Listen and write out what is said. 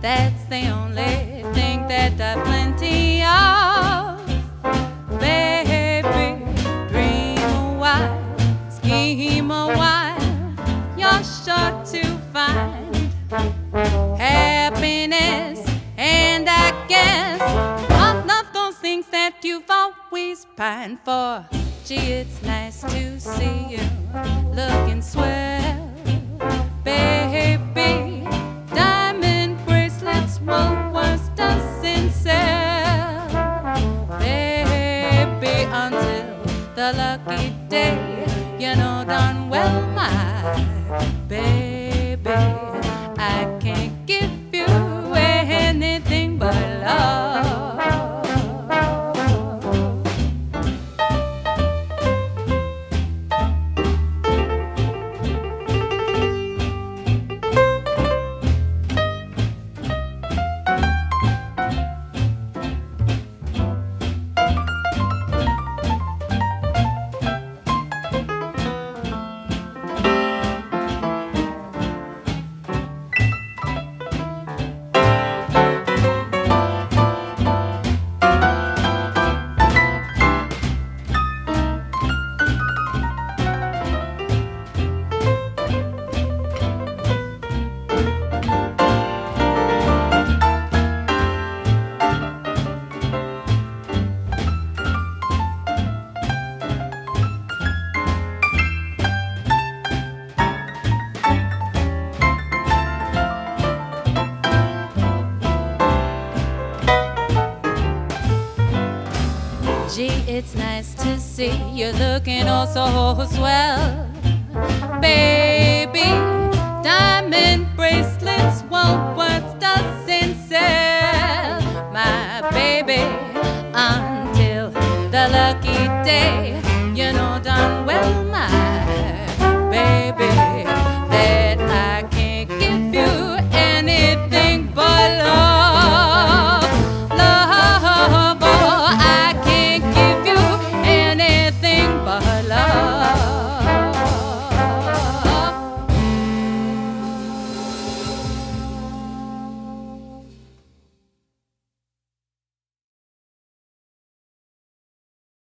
That's the only thing that I've plenty of. Baby, dream a while, scheme a while, you're sure to find happiness. And I guess one of those things that you've always pined for. Gee, it's nice to see you looking swell, baby. Diamond bracelets, Woolworths doesn't sell, baby, until the lucky day. You know darn well, my baby, I can't give you anything but love. Gee, it's nice to see you looking oh so swell, baby.